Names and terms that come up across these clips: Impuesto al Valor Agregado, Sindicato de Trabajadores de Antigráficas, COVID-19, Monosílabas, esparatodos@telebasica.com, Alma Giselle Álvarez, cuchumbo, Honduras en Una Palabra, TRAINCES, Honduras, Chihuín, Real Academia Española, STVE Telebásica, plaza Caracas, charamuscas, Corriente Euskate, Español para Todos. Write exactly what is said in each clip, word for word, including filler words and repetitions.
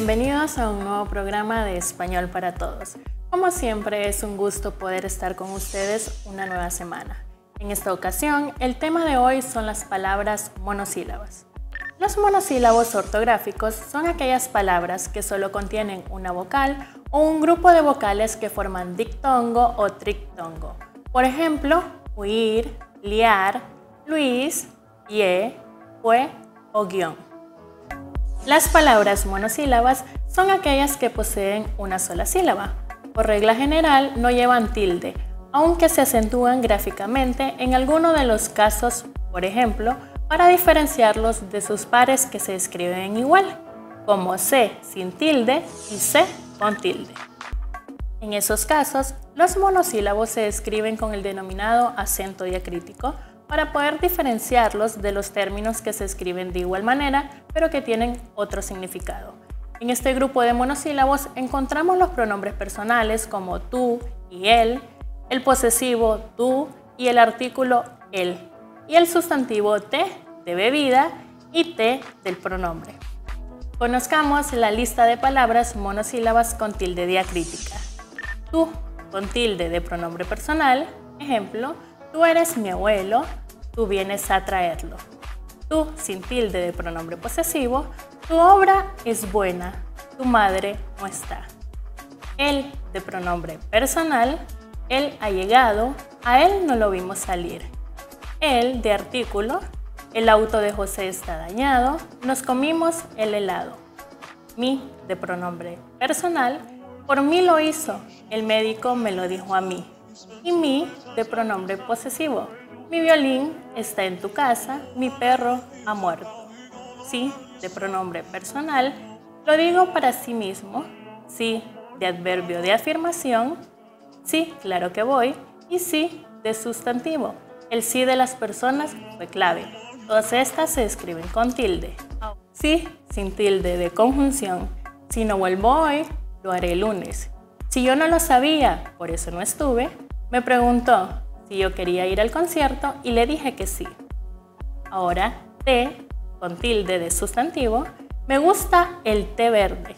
Bienvenidos a un nuevo programa de Español para Todos. Como siempre, es un gusto poder estar con ustedes una nueva semana. En esta ocasión, el tema de hoy son las palabras monosílabas. Los monosílabos ortográficos son aquellas palabras que solo contienen una vocal o un grupo de vocales que forman dictongo o trictongo. Por ejemplo, huir, liar, Luis, ye, fue o guión. Las palabras monosílabas son aquellas que poseen una sola sílaba. Por regla general, no llevan tilde, aunque se acentúan gráficamente en alguno de los casos, por ejemplo, para diferenciarlos de sus pares que se escriben igual, como C sin tilde y C con tilde. En esos casos, los monosílabos se escriben con el denominado acento diacrítico para poder diferenciarlos de los términos que se escriben de igual manera, pero que tienen otro significado. En este grupo de monosílabos encontramos los pronombres personales como tú y él, el posesivo tú y el artículo él, y el sustantivo te de bebida y te del pronombre. Conozcamos la lista de palabras monosílabas con tilde diacrítica. Tú con tilde de pronombre personal, ejemplo, tú eres mi abuelo, tú vienes a traerlo. Tú sin tilde de pronombre posesivo, tu obra es buena, tu madre no está. Él de pronombre personal, él ha llegado, a él no lo vimos salir. El de artículo, el auto de José está dañado, nos comimos el helado. Mi de pronombre personal, por mí lo hizo, el médico me lo dijo a mí. Y mi de pronombre posesivo, mi violín está en tu casa, mi perro ha muerto. Sí de pronombre personal, lo digo para sí mismo. Sí de adverbio de afirmación, sí claro que voy, y sí de sustantivo. El sí de las personas fue clave. Todas estas se escriben con tilde. Sí, sin tilde de conjunción. Si no vuelvo hoy, lo haré el lunes. Si yo no lo sabía, por eso no estuve. Me preguntó si yo quería ir al concierto y le dije que sí. Ahora, té, con tilde de sustantivo. Me gusta el té verde,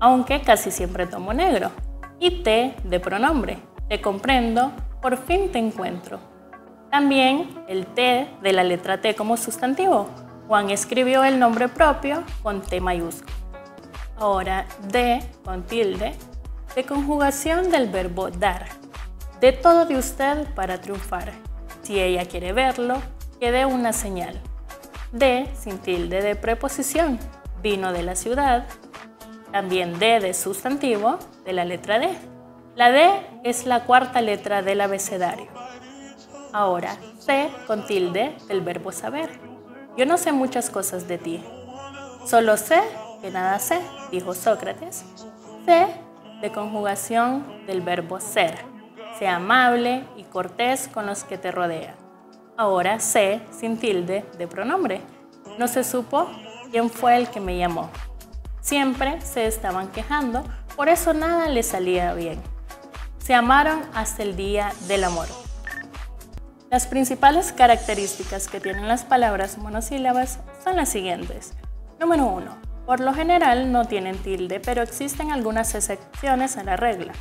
aunque casi siempre tomo negro. Y té de pronombre. Te comprendo, por fin te encuentro. También el T de la letra T como sustantivo. Juan escribió el nombre propio con T mayúscula. Ahora D con tilde de conjugación del verbo dar. De todo de usted para triunfar. Si ella quiere verlo, que dé una señal. D sin tilde de preposición. Vino de la ciudad. También D de sustantivo de la letra D. La D es la cuarta letra del abecedario. Ahora, sé con tilde del verbo saber. Yo no sé muchas cosas de ti. Solo sé que nada sé, dijo Sócrates. Sé de conjugación del verbo ser. Sé amable y cortés con los que te rodean. Ahora, sé sin tilde de pronombre. No se supo quién fue el que me llamó. Siempre se estaban quejando, por eso nada les salía bien. Se amaron hasta el día del amor. Las principales características que tienen las palabras monosílabas son las siguientes. Número uno. Por lo general no tienen tilde, pero existen algunas excepciones a la regla.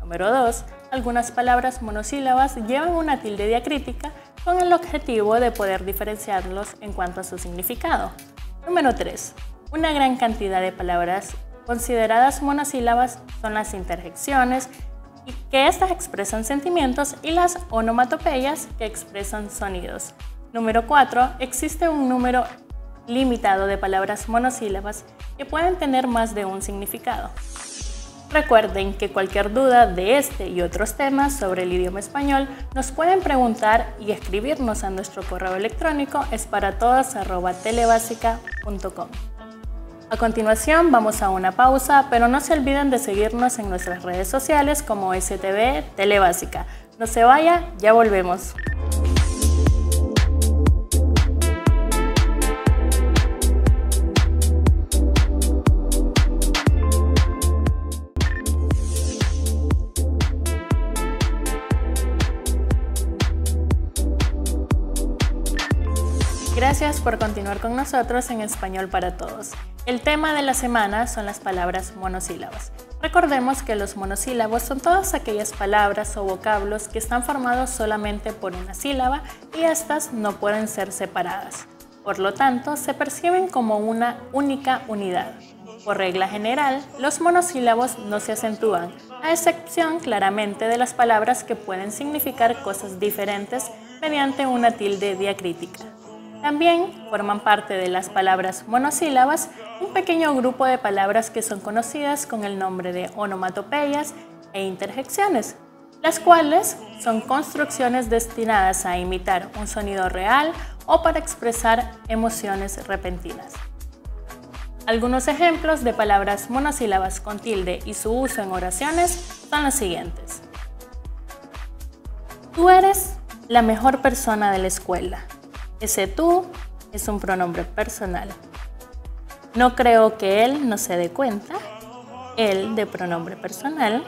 Número dos. Algunas palabras monosílabas llevan una tilde diacrítica con el objetivo de poder diferenciarlos en cuanto a su significado. Número tres. Una gran cantidad de palabras consideradas monosílabas son las interjecciones, y que estas expresan sentimientos, y las onomatopeyas, que expresan sonidos. Número cuatro. Existe un número limitado de palabras monosílabas que pueden tener más de un significado. Recuerden que cualquier duda de este y otros temas sobre el idioma español nos pueden preguntar y escribirnos a nuestro correo electrónico esparatodos arroba telebasica punto com. A continuación vamos a una pausa, pero no se olviden de seguirnos en nuestras redes sociales como S T V E Telebásica. No se vaya, ya volvemos. Gracias por continuar con nosotros en Español para Todos. El tema de la semana son las palabras monosílabas. Recordemos que los monosílabos son todas aquellas palabras o vocablos que están formados solamente por una sílaba y estas no pueden ser separadas. Por lo tanto, se perciben como una única unidad. Por regla general, los monosílabos no se acentúan, a excepción claramente de las palabras que pueden significar cosas diferentes mediante una tilde diacrítica. También forman parte de las palabras monosílabas un pequeño grupo de palabras que son conocidas con el nombre de onomatopeyas e interjecciones, las cuales son construcciones destinadas a imitar un sonido real o para expresar emociones repentinas. Algunos ejemplos de palabras monosílabas con tilde y su uso en oraciones son los siguientes. Tú eres la mejor persona de la escuela. Ese tú es un pronombre personal. No creo que él no se dé cuenta. Él de pronombre personal.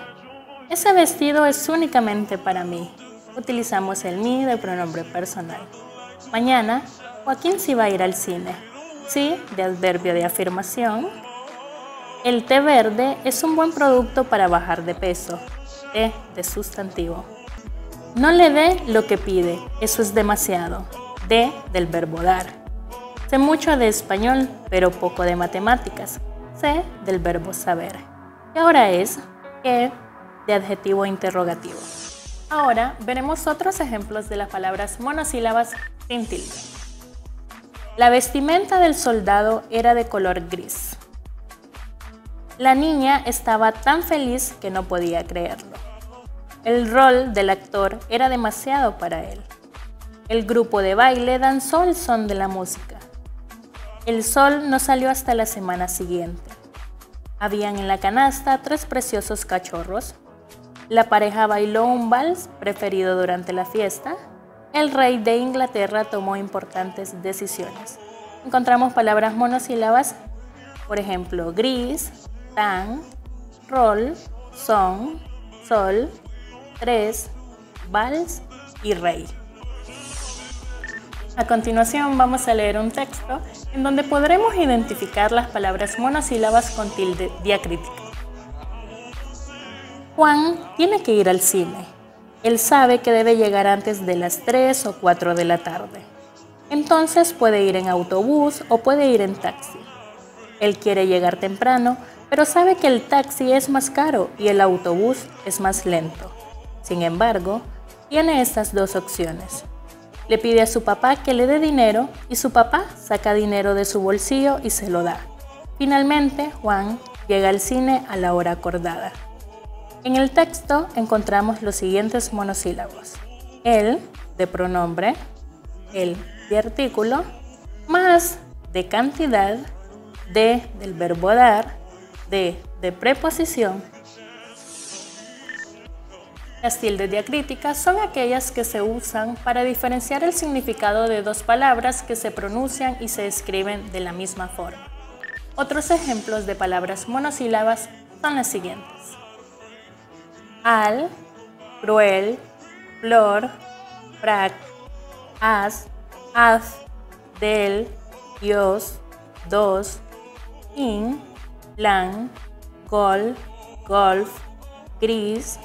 Ese vestido es únicamente para mí. Utilizamos el mí de pronombre personal. Mañana, Joaquín sí va a ir al cine. Sí de adverbio de afirmación. El té verde es un buen producto para bajar de peso. Té de sustantivo. No le dé lo que pide. Eso es demasiado. De, del verbo dar. Sé mucho de español, pero poco de matemáticas. Sé del verbo saber. Y ahora es que de adjetivo interrogativo. Ahora veremos otros ejemplos de las palabras monosílabas sin tilde. La vestimenta del soldado era de color gris. La niña estaba tan feliz que no podía creerlo. El rol del actor era demasiado para él. El grupo de baile danzó el son de la música. El sol no salió hasta la semana siguiente. Habían en la canasta tres preciosos cachorros. La pareja bailó un vals preferido durante la fiesta. El rey de Inglaterra tomó importantes decisiones. Encontramos palabras monosílabas, por ejemplo, gris, tan, rol, son, sol, tres, vals y rey. A continuación vamos a leer un texto en donde podremos identificar las palabras monosílabas con tilde diacrítica. Juan tiene que ir al cine. Él sabe que debe llegar antes de las tres o cuatro de la tarde. Entonces puede ir en autobús o puede ir en taxi. Él quiere llegar temprano, pero sabe que el taxi es más caro y el autobús es más lento. Sin embargo, tiene estas dos opciones. Le pide a su papá que le dé dinero y su papá saca dinero de su bolsillo y se lo da. Finalmente, Juan llega al cine a la hora acordada. En el texto encontramos los siguientes monosílabos. El de pronombre, el de artículo, más de cantidad, de del verbo dar, de de preposición. Las tildes diacríticas son aquellas que se usan para diferenciar el significado de dos palabras que se pronuncian y se escriben de la misma forma. Otros ejemplos de palabras monosílabas son las siguientes. Al, cruel, flor, frac, as, haz, del, dios, dos, in, lan, gol, golf, gris,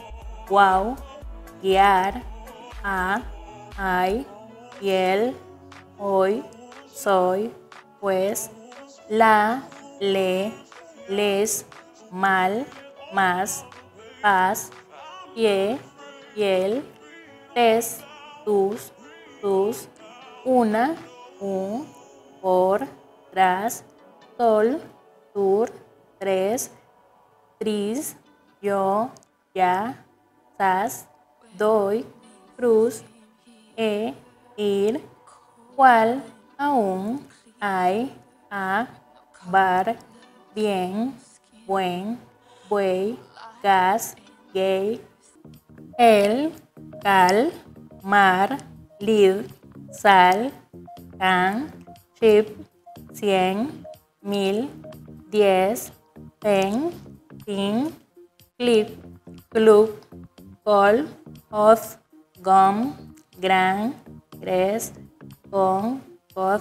wow, guiar, a, ay, piel, hoy, soy, pues, la, le, les, mal, más, paz, pie, piel, tes, tus, tus, una, un, por, tras, sol, tur, tres, tris, yo, ya, sas, doy, cruz, e, ir, cual, aún, hay, a, bar, bien, buen, buey, gas, gay, el, cal, mar, lid, sal, can, chip, cien, mil, diez, pen, pin, clip, club, gol, off, gom, gran, gres, con, God,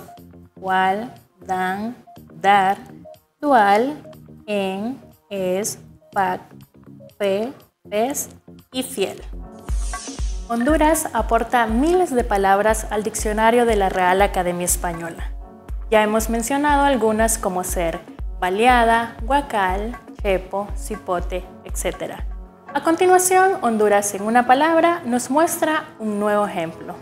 cual, dan, dar, dual, en, es, pac, pe, pes y fiel. Honduras aporta miles de palabras al diccionario de la Real Academia Española. Ya hemos mencionado algunas como ser baleada, guacal, chepo, cipote, etcétera. A continuación, Honduras en una palabra nos muestra un nuevo ejemplo.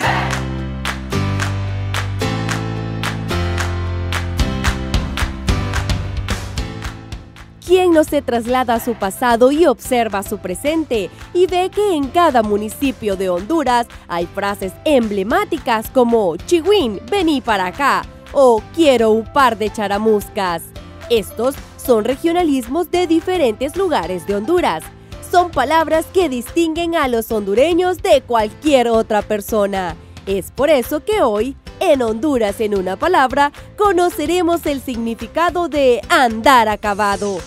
¿Quién no se traslada a su pasado y observa su presente y ve que en cada municipio de Honduras hay frases emblemáticas como Chihuín, vení para acá o quiero un par de charamuscas? Estos son regionalismos de diferentes lugares de Honduras. Son palabras que distinguen a los hondureños de cualquier otra persona. Es por eso que hoy, en Honduras en una palabra, conoceremos el significado de andar acabado.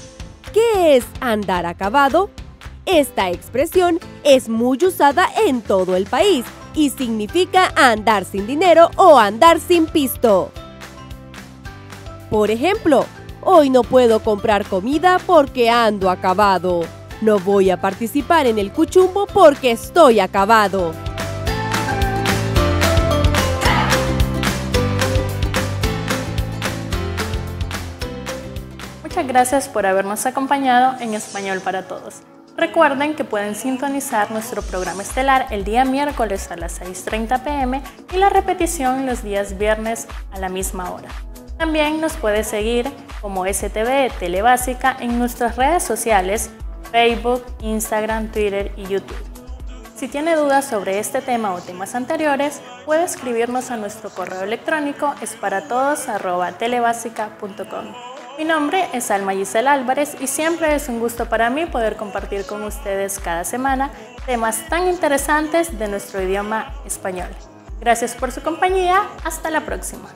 ¿Qué es andar acabado? Esta expresión es muy usada en todo el país y significa andar sin dinero o andar sin pisto. Por ejemplo, hoy no puedo comprar comida porque ando acabado. No voy a participar en el cuchumbo porque estoy acabado. Muchas gracias por habernos acompañado en Español para Todos. Recuerden que pueden sintonizar nuestro programa estelar el día miércoles a las seis y media de la tarde y la repetición los días viernes a la misma hora. También nos puede seguir como S T V E Telebásica en nuestras redes sociales Facebook, Instagram, Twitter y YouTube. Si tiene dudas sobre este tema o temas anteriores, puede escribirnos a nuestro correo electrónico esparatodos arroba telebasica punto com. Mi nombre es Alma Giselle Álvarez y siempre es un gusto para mí poder compartir con ustedes cada semana temas tan interesantes de nuestro idioma español. Gracias por su compañía, hasta la próxima.